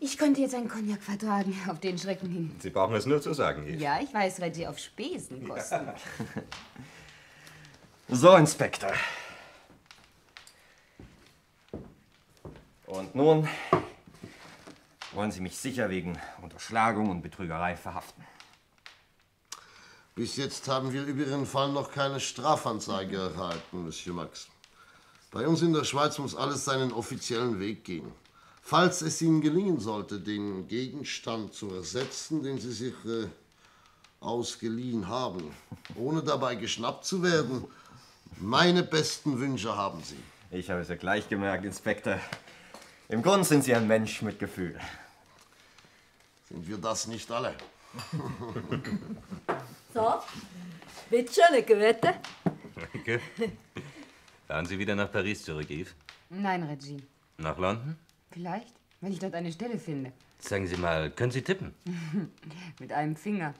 Ich könnte jetzt einen Cognac vertragen, auf den Schrecken hin. Sie brauchen es nur zu sagen, Yves. Ja, ich weiß, weil Sie auf Spesen kosten. Ja. So, Inspektor. Und nun wollen Sie mich sicher wegen Unterschlagung und Betrügerei verhaften. Bis jetzt haben wir über Ihren Fall noch keine Strafanzeige erhalten, Monsieur Max. Bei uns in der Schweiz muss alles seinen offiziellen Weg gehen. Falls es Ihnen gelingen sollte, den Gegenstand zu ersetzen, den Sie sich ausgeliehen haben, ohne dabei geschnappt zu werden, meine besten Wünsche haben Sie. Ich habe es ja gleich gemerkt, Inspektor. Im Grunde sind Sie ein Mensch mit Gefühl. Sind wir das nicht alle? So, bitte schön, eine Gewette. Danke. Fahren Sie wieder nach Paris zurück, Yves? Nein, Regine. Nach London? Vielleicht, wenn ich dort eine Stelle finde. Sagen Sie mal, können Sie tippen? Mit einem Finger.